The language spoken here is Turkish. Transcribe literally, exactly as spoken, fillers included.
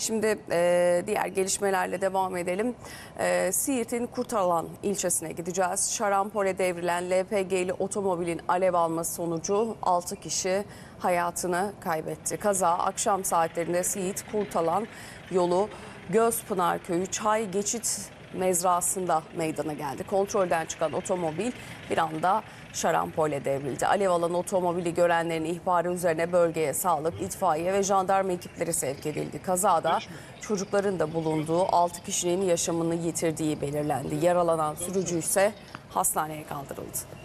Şimdi e, diğer gelişmelerle devam edelim. E, Siirt'in Kurtalan ilçesine gideceğiz. Şarampole devrilen L P G'li otomobilin alev alması sonucu altı kişi hayatını kaybetti. Kaza akşam saatlerinde Siirt Kurtalan yolu Gözpınar Köyü Çay Geçit Mezrası'nda meydana geldi. Kontrolden çıkan otomobil bir anda şarampole devrildi. Alev alan otomobili görenlerin ihbarı üzerine bölgeye sağlık, itfaiye ve jandarma ekipleri sevk edildi. Kazada çocukların da bulunduğu altı kişinin yaşamını yitirdiği belirlendi. Yaralanan sürücü ise hastaneye kaldırıldı.